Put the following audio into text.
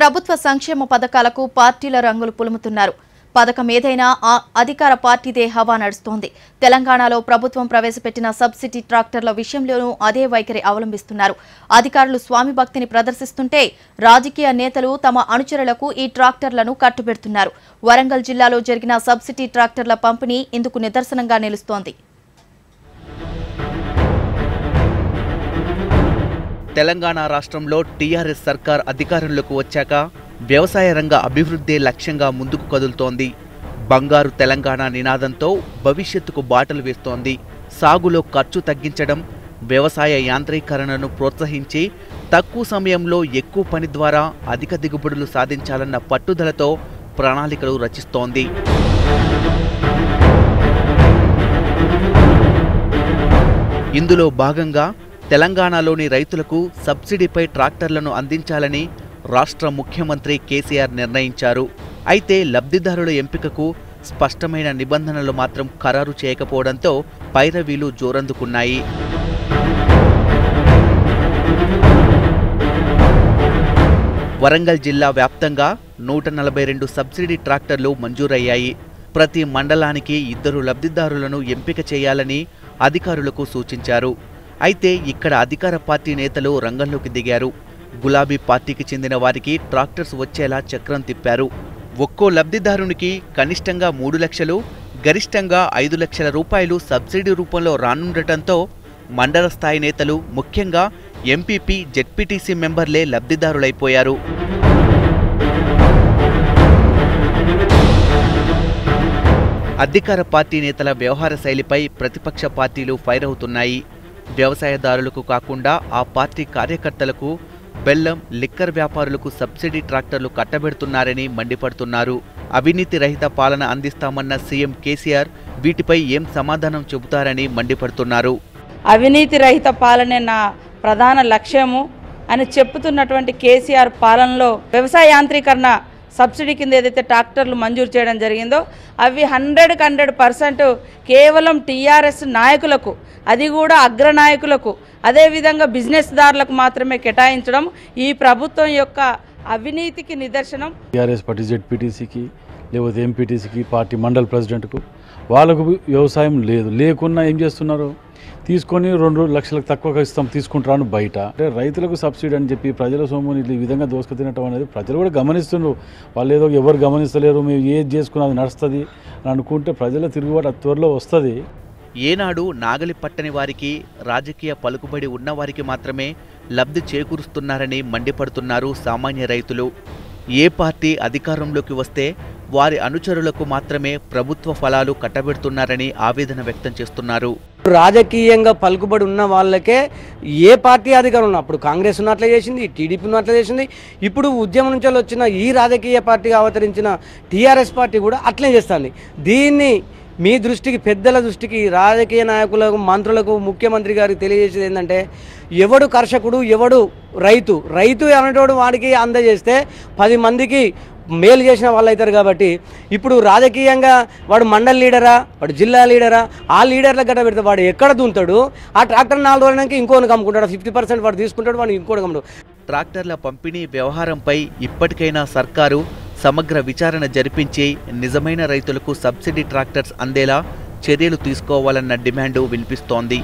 ప్రభుత్వ సంక్షేమ పథకాలకు పార్టీల రంగులు పులుముతున్నారు. పథకం ఏదైనా అధికార పార్టీదే హవా నడుస్తోంది. తెలంగాణలో ప్రభుత్వం ప్రవేశపెట్టిన సబ్సిడీ ట్రాక్టర్ల విషయంలోనూ అదే వైఖరి అవలంబిస్తున్నారు. అధికారులు స్వామి భక్తిని ప్రదర్శిస్తుంటే రాజకీయ నేతలు తమ అనుచరులకు ఈ ట్రాక్టర్లను కట్టుబెడుతున్నారు. వరంగల్ జిల్లాలో జరిగిన సబ్సిడీ ట్రాక్టర్ల పంపిణీ ఇందుకు నిదర్శనంగా నిలుస్తోంది. తెలంగాణ రాష్ట్రంలో టీఆర్ఎస్ సర్కార్ అధికారంలోకి వచ్చాక వ్యవసాయ రంగ అభివృద్ధి లక్ష్యంగా ముందుకు కదులుతోంది. బంగారు తెలంగాణ నినాదంతో భవిష్యత్తుకు బాటలు వేస్తోంది. సాగులో ఖర్చు తగ్గించడం, వ్యవసాయ యాంత్రీకరణను ప్రోత్సహించి తక్కువ సమయంలో ఎక్కువ పని ద్వారా అధిక దిగుబడులు సాధించాలన్న పట్టుదలతో ప్రణాళికలు రచిస్తోంది. ఇందులో భాగంగా తెలంగాణలోని రైతులకు సబ్సిడీపై ట్రాక్టర్లను అందించాలని రాష్ట్ర ముఖ్యమంత్రి కేసీఆర్ నిర్ణయించారు. అయితే లబ్ధిదారుల ఎంపికకు స్పష్టమైన నిబంధనలు మాత్రం ఖరారు చేయకపోవడంతో పైరవీలు జోరందుకున్నాయి. వరంగల్ జిల్లా వ్యాప్తంగా 142 సబ్సిడీ ట్రాక్టర్లు మంజూరయ్యాయి. ప్రతి మండలానికి 2 లబ్ధిదారులను ఎంపిక చేయాలని అధికారులకు సూచించారు. అయితే ఇక్కడ అధికార పార్టీ నేతలు రంగంలోకి దిగారు. గులాబీ పార్టీకి చెందిన వారికి ట్రాక్టర్స్ వచ్చేలా చక్రం తిప్పారు. ఒక్కో లబ్ధిదారునికి కనిష్టంగా 3 లక్షలు, గరిష్టంగా 5 లక్షల రూపాయలు సబ్సిడీ రూపంలో రానుండటంతో మండల స్థాయి నేతలు, ముఖ్యంగా ఎంపీపీ, జెడ్పీటీసీ మెంబర్లే లబ్ధిదారులైపోయారు. అధికార పార్టీ నేతల వ్యవహార శైలిపై ప్రతిపక్ష పార్టీలు ఫైర్ అవుతున్నాయి. వ్యవసాయదారులకు కాకుండా ఆ పార్టీ కార్యకర్తలకు, బెల్లం, లిక్కర్ వ్యాపారులకు సబ్సిడీ ట్రాక్టర్లు కట్టబెడుతున్నారని మండిపడుతున్నారు. అవినీతి రహిత పాలన అందిస్తామన్న సీఎం కేసీఆర్ వీటిపై ఏం సమాధానం చెబుతారని మండిపడుతున్నారు. అవినీతి రహిత పాలనే నా ప్రధాన లక్ష్యము అని చెప్తున్నటువంటి కేసీఆర్ పాలనలో వ్యవసాయ యాంత్రీకరణ సబ్సిడీ కింద ఏదైతే ట్రాక్టర్లు మంజూరు చేయడం జరిగిందో అవి 100% కేవలం టీఆర్ఎస్ నాయకులకు, అది కూడా అగ్రనాయకులకు, అదేవిధంగా బిజినెస్ దారులకు మాత్రమే కేటాయించడం ఈ ప్రభుత్వం యొక్క అవినీతికి నిదర్శనం. టీఆర్ఎస్ పార్టీ జెడ్పీటీసీకి, లేకపోతే ఎంపీటీసీకి, పార్టీ మండల ప్రెసిడెంట్కు వాళ్ళకు వ్యవసాయం లేదు. లేకున్నా ఏం చేస్తున్నారు? తీసుకొని 2 లక్షలకు తక్కువ ఇస్తాం తీసుకుంటాను బయట. అంటే రైతులకు సబ్సిడీ అని చెప్పి ప్రజల సొమ్ముని ఈ విధంగా దోసుకు తినటం అనేది ప్రజలు కూడా గమనిస్తున్నారు. వాళ్ళు ఏదో ఎవరు గమనిస్తలేరు, మేము ఏది చేసుకున్నా అది నడుస్తుంది అని అనుకుంటే ప్రజల తిరుగుబాటు త్వరలో వస్తుంది. ఏనాడు నాగలి పట్టని వారికి, రాజకీయ పలుకుబడి ఉన్నవారికి మాత్రమే లబ్ధి చేకూరుస్తున్నారని మండిపడుతున్నారు సామాన్య రైతులు. ఏ పార్టీ అధికారంలోకి వస్తే వారి అనుచరులకు మాత్రమే ప్రభుత్వ ఫలాలు కట్టబెడుతున్నారని ఆవేదన వ్యక్తం చేస్తున్నారు. రాజకీయంగా పలుకుబడి ఉన్న వాళ్ళకే ఏ పార్టీ అధికారం ఉన్న, అప్పుడు కాంగ్రెస్ ఉన్నట్లే చేసింది, టీడీపీ ఉన్నట్లే చేసింది, ఇప్పుడు ఉద్యమం నుంచి వచ్చిన ఈ రాజకీయ పార్టీగా అవతరించిన టీఆర్ఎస్ పార్టీ కూడా అట్లే చేస్తుంది. దీన్ని మీ దృష్టికి, పెద్దల దృష్టికి, రాజకీయ నాయకులకు, మంత్రులకు, ముఖ్యమంత్రి గారికి తెలియజేసేది ఏంటంటే ఎవడు కర్షకుడు, ఎవడు రైతు, రైతు అనేటోడు వాడికి అందజేస్తే 10 మందికి మేలు చేసిన వాళ్ళు అవుతారు. కాబట్టి ఇప్పుడు రాజకీయంగా వాడు మండల లీడరా, వాడు జిల్లా లీడరా, ఆ లీడర్లకు గట్ట పెడితే వాడు ఎక్కడ దుంతాడు? ఆ ట్రాక్టర్ 4 రోజులకి ఇంకోటి కమ్ముకుంటాడు. 50% వాడు తీసుకుంటాడు, వాడు ఇంకోటి కమ్ముడు. ట్రాక్టర్ల పంపిణీ వ్యవహారంపై ఇప్పటికైనా సర్కారు సమగ్ర విచారణ జరిపించి నిజమైన రైతులకు సబ్సిడీ ట్రాక్టర్స్ అందేలా చర్యలు తీసుకోవాలన్న డిమాండ్ వినిపిస్తోంది.